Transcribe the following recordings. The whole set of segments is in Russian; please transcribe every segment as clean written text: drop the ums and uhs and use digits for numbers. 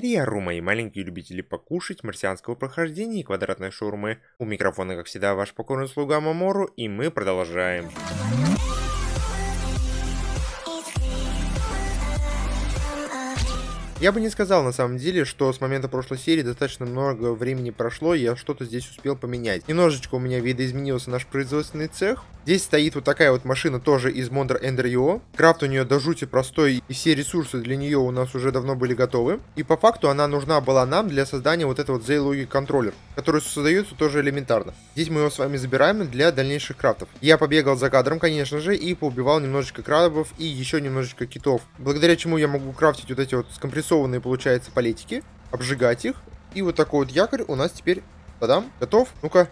Риару, мои маленькие любители покушать, марсианского прохождения и квадратной шаурмы. У микрофона, как всегда, ваш покорный слуга Мамору, и мы продолжаем. Я бы не сказал, на самом деле, что с момента прошлой серии достаточно много времени прошло, и я что-то здесь успел поменять. Немножечко у меня видоизменился наш производственный цех. Здесь стоит вот такая вот машина, тоже из Monder Ender. Крафт у нее до жути простой, и все ресурсы для нее у нас уже давно были готовы. И по факту она нужна была нам для создания вот этого Z-Logic-контроллера, который создается тоже элементарно. Здесь мы его с вами забираем для дальнейших крафтов. Я побегал за кадром, конечно же, и поубивал немножечко крабов и еще немножечко китов. Благодаря чему я могу крафтить вот эти вот скомпрессорные, получается, палетики, обжигать их. И вот такой вот якорь у нас теперь, та-дам, готов. Ну-ка.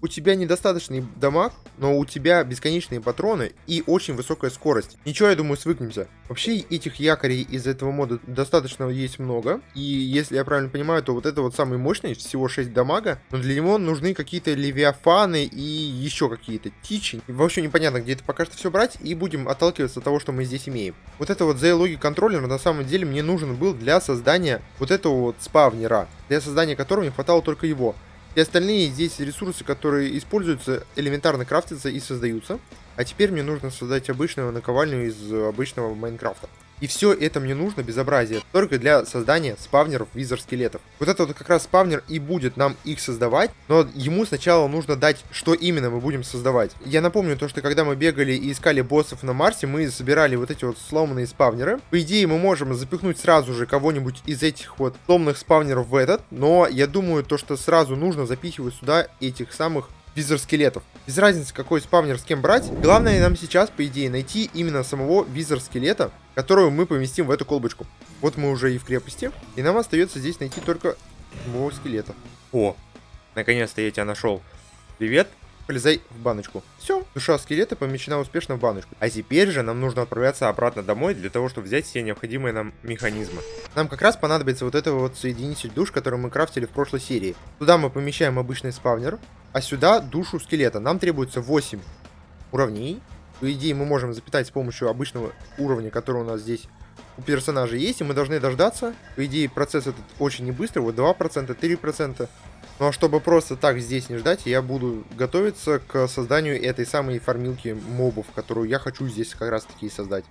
У тебя недостаточный дамаг, но у тебя бесконечные патроны и очень высокая скорость. Ничего, я думаю, свыкнемся. Вообще, этих якорей из этого мода достаточно есть много. И если я правильно понимаю, то вот это вот самый мощный, всего 6 дамага. Но для него нужны какие-то левиафаны и еще какие-то тичи. Вообще непонятно, где это пока что все брать. И будем отталкиваться от того, что мы здесь имеем. Вот это вот Z-Logic-контроллер на самом деле мне нужен был для создания вот этого вот спавнера. Для создания которого не хватало только его. И остальные здесь ресурсы, которые используются, элементарно крафтятся и создаются. А теперь мне нужно создать обычную наковальню из обычного Майнкрафта. И все это мне нужно, безобразие, только для создания спавнеров визор-скелетов. Вот это вот как раз спавнер и будет нам их создавать, но ему сначала нужно дать, что именно мы будем создавать. Я напомню то, что когда мы бегали и искали боссов на Марсе, мы собирали вот эти вот сломанные спавнеры. По идее, мы можем запихнуть сразу же кого-нибудь из этих вот сломанных спавнеров в этот, но я думаю то, что сразу нужно запихивать сюда этих самых визор-скелетов. Без разницы, какой спавнер с кем брать. Главное нам сейчас, по идее, найти именно самого визор-скелета, которую мы поместим в эту колбочку. Вот мы уже и в крепости. И нам остается здесь найти только самого скелета. О, наконец-то я тебя нашел. Привет. Полезай в баночку. Все, душа скелета помещена успешно в баночку. А теперь же нам нужно отправляться обратно домой для того, чтобы взять все необходимые нам механизмы. Нам как раз понадобится вот этого вот соединитель душ, который мы крафтили в прошлой серии. Туда мы помещаем обычный спавнер, а сюда душу скелета. Нам требуется 8 уровней. По идее, мы можем запитать с помощью обычного уровня, который у нас здесь у персонажа есть, и мы должны дождаться. По идее, процесс этот очень не быстрый, вот 2%, 3%. Ну а чтобы просто так здесь не ждать, я буду готовиться к созданию этой самой фармилки мобов, которую я хочу здесь как раз таки создать.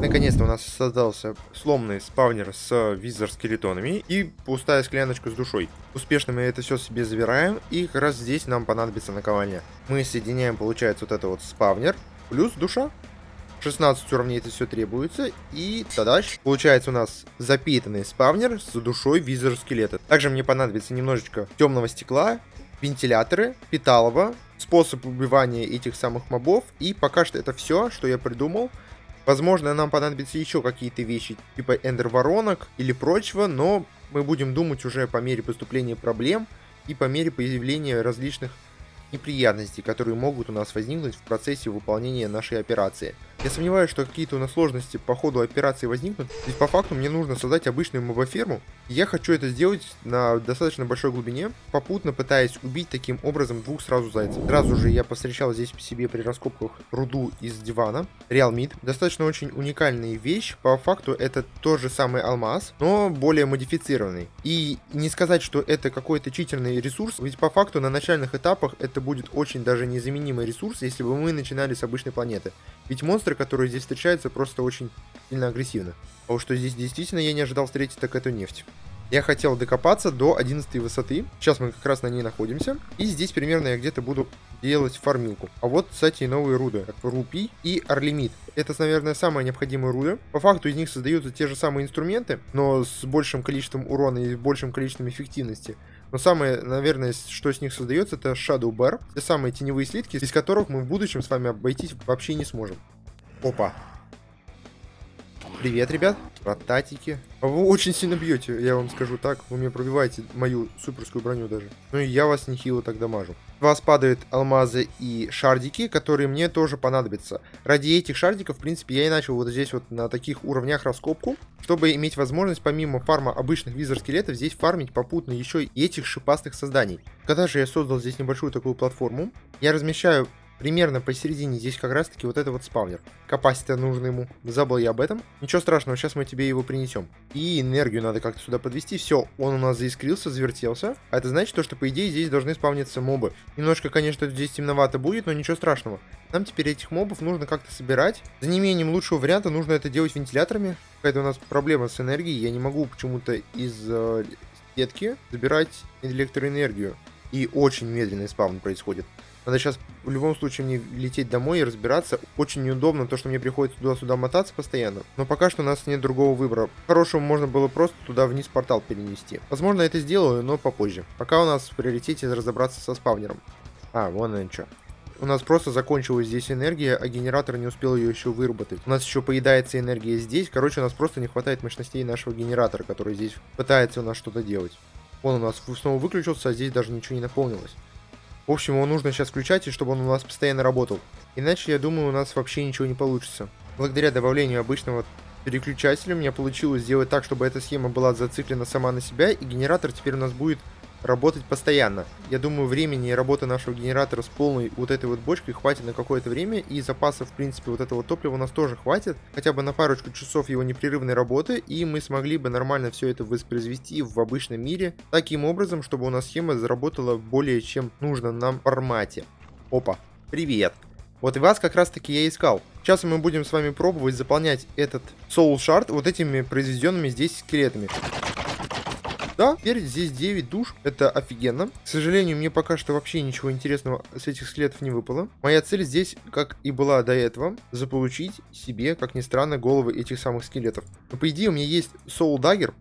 Наконец-то у нас создался сломанный спавнер с визор-скелетонами и пустая скляночка с душой. Успешно мы это все себе забираем, и как раз здесь нам понадобится наковальня. Мы соединяем, получается, вот это вот спавнер плюс душа. 16 уровней это все требуется, и тогда получается у нас запитанный спавнер с душой визор-скелета. Также мне понадобится немножечко темного стекла, вентиляторы, питалово, способ убивания этих самых мобов, и пока что это все, что я придумал. Возможно, нам понадобятся еще какие-то вещи, типа эндер-воронок или прочего, но мы будем думать уже по мере поступления проблем и по мере появления различных неприятностей, которые могут у нас возникнуть в процессе выполнения нашей операции. Я сомневаюсь, что какие-то у нас сложности по ходу операции возникнут, ведь по факту мне нужно создать обычную мобоферму, и я хочу это сделать на достаточно большой глубине, попутно пытаясь убить таким образом двух сразу зайцев. Сразу же я повстречал здесь себе при раскопках руду из дивана, Realmead, достаточно очень уникальная вещь, по факту это тот же самый алмаз, но более модифицированный. И не сказать, что это какой-то читерный ресурс, ведь по факту на начальных этапах это будет очень даже незаменимый ресурс, если бы мы начинали с обычной планеты. Ведь монстры, которые здесь встречаются, просто очень сильно агрессивны. А вот что здесь действительно я не ожидал встретить, так это нефть. Я хотел докопаться до 11 высоты. Сейчас мы как раз на ней находимся. И здесь примерно я где-то буду делать фармилку. А вот, кстати, и новые руды. Рупий и орлимит. Это, наверное, самые необходимые руды. По факту из них создаются те же самые инструменты, но с большим количеством урона и большим количеством эффективности. Но самое, наверное, что с них создается, это Shadow Bar. Те самые теневые слитки, без которых мы в будущем с вами обойтись вообще не сможем. Опа. Привет, ребят. Протатики. Вы очень сильно бьете, я вам скажу так. Вы мне пробиваете мою суперскую броню даже. Ну и я вас нехило так дамажу. У вас падают алмазы и шардики, которые мне тоже понадобятся. Ради этих шардиков, в принципе, я и начал вот здесь вот на таких уровнях раскопку, чтобы иметь возможность помимо фарма обычных визор-скелетов здесь фармить попутно еще и этих шипастых созданий. Когда же я создал здесь небольшую такую платформу, я размещаю примерно посередине здесь как раз таки вот это вот спавнер. Капаситор нужен ему. Забыл я об этом. Ничего страшного, сейчас мы тебе его принесем. И энергию надо как-то сюда подвести. Все, он у нас заискрился, завертелся. А это значит то, что по идее здесь должны спавниться мобы. Немножко, конечно, здесь темновато будет, но ничего страшного. Нам теперь этих мобов нужно как-то собирать. За неимением лучшего варианта нужно это делать вентиляторами. Какая-то у нас проблема с энергией. Я не могу почему-то из сетки забирать электроэнергию. И очень медленный спавн происходит. Надо сейчас в любом случае мне лететь домой и разбираться. Очень неудобно то, что мне приходится туда-сюда мотаться постоянно. Но пока что у нас нет другого выбора. Хорошего можно было просто туда вниз портал перенести. Возможно, я это сделаю, но попозже. Пока у нас в приоритете разобраться со спавнером. А, вон оно что. У нас просто закончилась здесь энергия, а генератор не успел ее еще выработать. У нас еще поедается энергия здесь. Короче, у нас просто не хватает мощностей нашего генератора, который здесь пытается у нас что-то делать. Он у нас снова выключился, а здесь даже ничего не наполнилось. В общем, его нужно сейчас включать, и чтобы он у нас постоянно работал. Иначе, я думаю, у нас вообще ничего не получится. Благодаря добавлению обычного переключателя, у меня получилось сделать так, чтобы эта схема была зациклена сама на себя, и генератор теперь у нас будет работать постоянно. Я думаю, времени и работы нашего генератора с полной вот этой вот бочкой хватит на какое-то время, и запасов, в принципе, вот этого топлива у нас тоже хватит, хотя бы на парочку часов его непрерывной работы, и мы смогли бы нормально все это воспроизвести в обычном мире, таким образом, чтобы у нас схема заработала в более чем нужном нам формате. Опа, привет! Вот и вас как раз таки я искал. Сейчас мы будем с вами пробовать заполнять этот Soul Shard вот этими произведенными здесь скелетами. Да, теперь здесь 9 душ, это офигенно. К сожалению, мне пока что вообще ничего интересного с этих скелетов не выпало. Моя цель здесь, как и была до этого, заполучить себе, как ни странно, головы этих самых скелетов. Но по идее у меня есть Soul Dagger.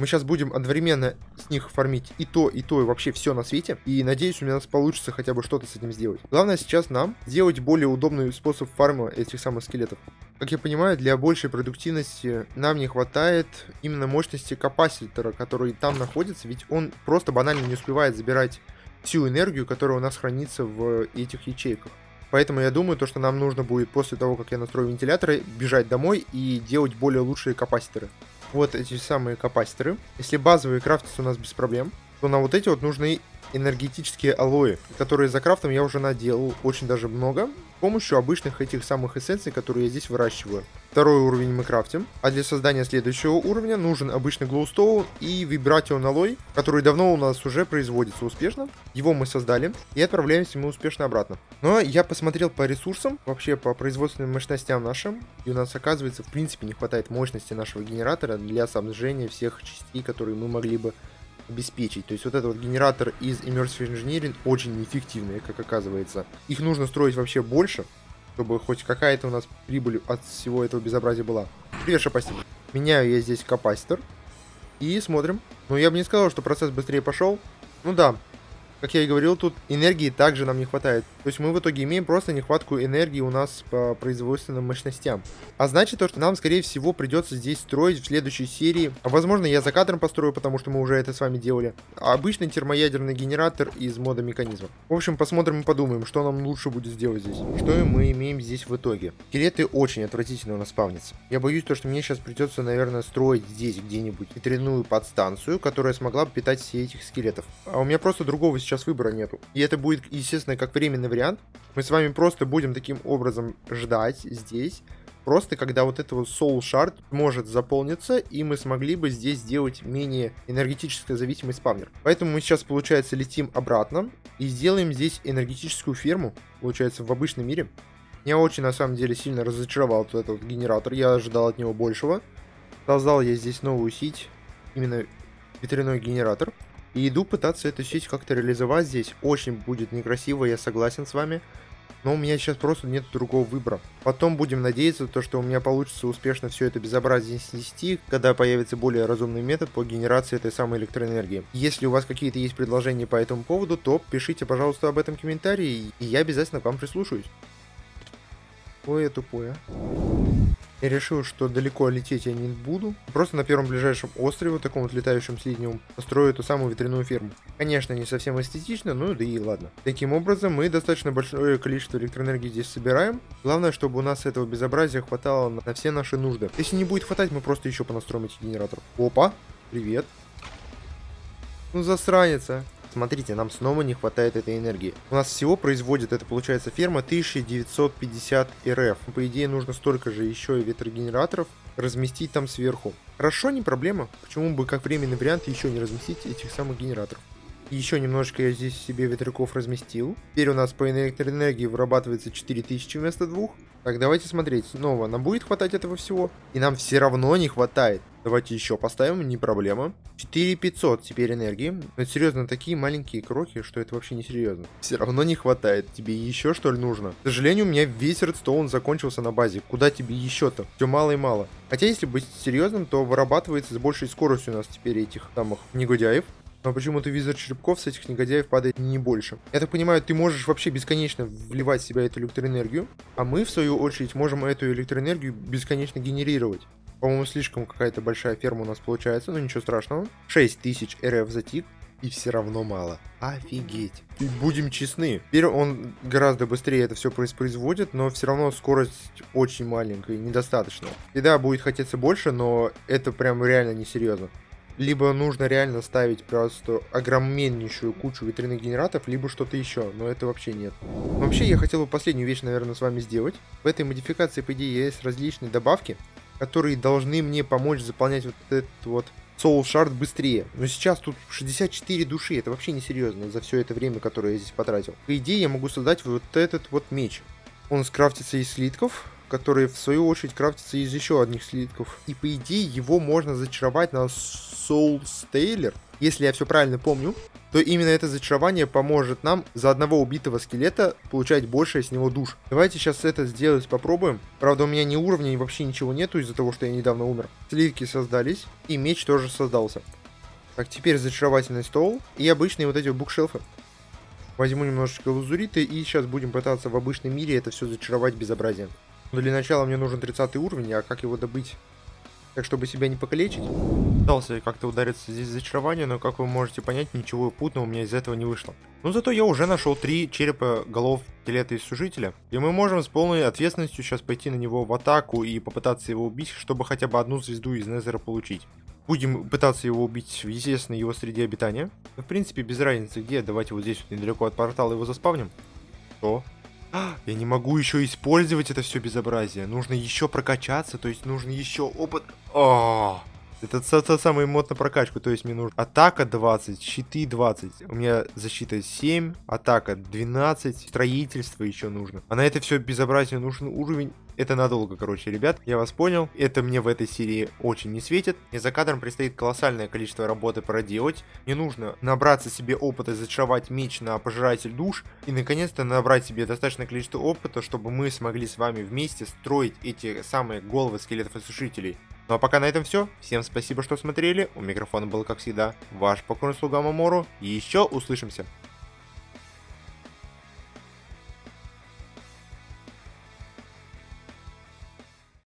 Мы сейчас будем одновременно с них фармить и то, и вообще все на свете. И надеюсь, у нас получится хотя бы что-то с этим сделать. Главное сейчас нам сделать более удобный способ фарма этих самых скелетов. Как я понимаю, для большей продуктивности нам не хватает именно мощности капаситора, который там находится. Ведь он просто банально не успевает забирать всю энергию, которая у нас хранится в этих ячейках. Поэтому я думаю, то, что нам нужно будет после того, как я настрою вентиляторы, бежать домой и делать более лучшие капаситоры. Вот эти самые капаситоры. Если базовые крафтятся у нас без проблем, то на вот эти вот нужны энергетические алоэ, которые за крафтом я уже наделал очень даже много, с помощью обычных этих самых эссенций, которые я здесь выращиваю. Второй уровень мы крафтим, а для создания следующего уровня нужен обычный глоустоун и вибратион алоэ, который давно у нас уже производится успешно. Его мы создали и отправляемся мы успешно обратно. Но я посмотрел по ресурсам, вообще по производственным мощностям нашим, и у нас оказывается в принципе не хватает мощности нашего генератора для снабжения всех частей, которые мы могли бы обеспечить. То есть вот этот вот генератор из Immersive Engineering очень неэффективный, как оказывается. Их нужно строить вообще больше, чтобы хоть какая-то у нас прибыль от всего этого безобразия была. Привет, шапастик. Меняю я здесь капаситор. И смотрим. Но я бы не сказал, что процесс быстрее пошел. Ну да, как я и говорил, тут энергии также нам не хватает. То есть мы в итоге имеем просто нехватку энергии у нас по производственным мощностям. А значит то, что нам, скорее всего, придется здесь строить в следующей серии. А возможно, я за кадром построю, потому что мы уже это с вами делали. Обычный термоядерный генератор из мода механизма. В общем, посмотрим и подумаем, что нам лучше будет сделать здесь. Что мы имеем здесь в итоге. Скелеты очень отвратительно у нас спавнятся. Я боюсь то, что мне сейчас придется, наверное, строить здесь где-нибудь ветряную подстанцию, которая смогла бы питать все этих скелетов. А у меня просто другого сейчас выбора нету. И это будет, естественно, как временный вариант. Мы с вами просто будем таким образом ждать здесь, просто когда вот этот Soul Shard может заполниться, и мы смогли бы здесь сделать менее энергетически зависимый спавнер. Поэтому мы сейчас, получается, летим обратно и сделаем здесь энергетическую ферму, получается, в обычном мире. Меня очень, на самом деле, сильно разочаровал вот этот генератор, я ожидал от него большего. Создал я здесь новую сеть, именно ветряной генератор. И иду пытаться эту сеть как-то реализовать здесь. Очень будет некрасиво, я согласен с вами. Но у меня сейчас просто нет другого выбора. Потом будем надеяться, то, что у меня получится успешно все это безобразие снести, когда появится более разумный метод по генерации этой самой электроэнергии. Если у вас какие-то есть предложения по этому поводу, то пишите, пожалуйста, об этом в комментарии, и я обязательно к вам прислушаюсь. Ой, я тупой, а. Я решил, что далеко лететь я не буду. Просто на первом ближайшем острове, вот таком вот летающем слизневом, построю эту самую ветряную ферму. Конечно, не совсем эстетично, ну да и ладно. Таким образом, мы достаточно большое количество электроэнергии здесь собираем. Главное, чтобы у нас этого безобразия хватало на все наши нужды. Если не будет хватать, мы просто еще понастроим эти генераторы. Опа, привет. Ну засранец, а. Смотрите, нам снова не хватает этой энергии. У нас всего производит, это получается ферма, 1950 РФ. По идее, нужно столько же еще и ветрогенераторов разместить там сверху. Хорошо, не проблема. Почему бы как временный вариант еще не разместить этих самых генераторов? Еще немножко я здесь себе ветряков разместил. Теперь у нас по электроэнергии вырабатывается 4000 вместо 2. Так, давайте смотреть. Снова нам будет хватать этого всего. И нам все равно не хватает. Давайте еще поставим, не проблема. 4500 теперь энергии. Но серьезно, такие маленькие крохи, что это вообще не серьезно. Все равно не хватает. Тебе еще что ли нужно? К сожалению, у меня весь редстоун закончился на базе. Куда тебе еще-то? Все мало и мало. Хотя, если быть серьезным, то вырабатывается с большей скоростью у нас теперь этих самых негодяев. Но почему-то визор черепков с этих негодяев падает не больше. Я так понимаю, ты можешь вообще бесконечно вливать в себя эту электроэнергию, а мы, в свою очередь, можем эту электроэнергию бесконечно генерировать. По-моему, слишком какая-то большая ферма у нас получается, но ничего страшного. 6000 РФ за тик, и все равно мало. Офигеть. И будем честны, теперь он гораздо быстрее это все производит, но все равно скорость очень маленькая, недостаточно. И да, будет хотеться больше, но это прям реально несерьезно. Либо нужно реально ставить просто огромнейшую кучу ветряных генераторов, либо что-то еще, но это вообще нет. Вообще, я хотел бы последнюю вещь, наверное, с вами сделать. В этой модификации, по идее, есть различные добавки, которые должны мне помочь заполнять вот этот вот Soul Shard быстрее. Но сейчас тут 64 души, это вообще несерьезно за все это время, которое я здесь потратил. По идее, я могу создать вот этот вот меч. Он скрафтится из слитков, которые в свою очередь крафтятся из еще одних слитков. И по идее его можно зачаровать на Soul Dagger. Если я все правильно помню, то именно это зачарование поможет нам за одного убитого скелета получать больше с него душ. Давайте сейчас это сделать попробуем. Правда, у меня ни уровня, ни вообще ничего нету из-за того, что я недавно умер. Слитки создались, и меч тоже создался. Так, теперь зачаровательный стол и обычные вот эти букшелфы. Возьму немножечко лазурита и сейчас будем пытаться в обычном мире это все зачаровать безобразием. Но для начала мне нужен 30 уровень, а как его добыть? Так, чтобы себя не покалечить. Пытался я как-то удариться здесь в зачарование, но, как вы можете понять, ничего путного у меня из этого не вышло. Но зато я уже нашел 3 черепа голов скелета из сужителя, и мы можем с полной ответственностью сейчас пойти на него в атаку и попытаться его убить, чтобы хотя бы одну звезду из Незера получить. Будем пытаться его убить, естественно, его среде обитания. В принципе, без разницы где, давайте вот здесь, вот недалеко от портала, его заспавним. Что? Я не могу еще использовать это все безобразие. Нужно еще прокачаться, то есть нужно еще опыт. О! Это тот самый мод на прокачку, то есть мне нужно атака 20, щиты 20. У меня защита 7, атака 12, строительство еще нужно. А на это все безобразие нужен уровень. Это надолго, короче, ребят, я вас понял. Это мне в этой серии очень не светит. Мне за кадром предстоит колоссальное количество работы проделать. Мне нужно набраться себе опыта, зачаровать меч на пожиратель душ. И, наконец-то, набрать себе достаточное количество опыта, чтобы мы смогли с вами вместе строить эти самые головы скелетов и сушителей. Ну а пока на этом все. Всем спасибо, что смотрели. У микрофона был, как всегда, ваш покорный слуга Мамору. И еще услышимся.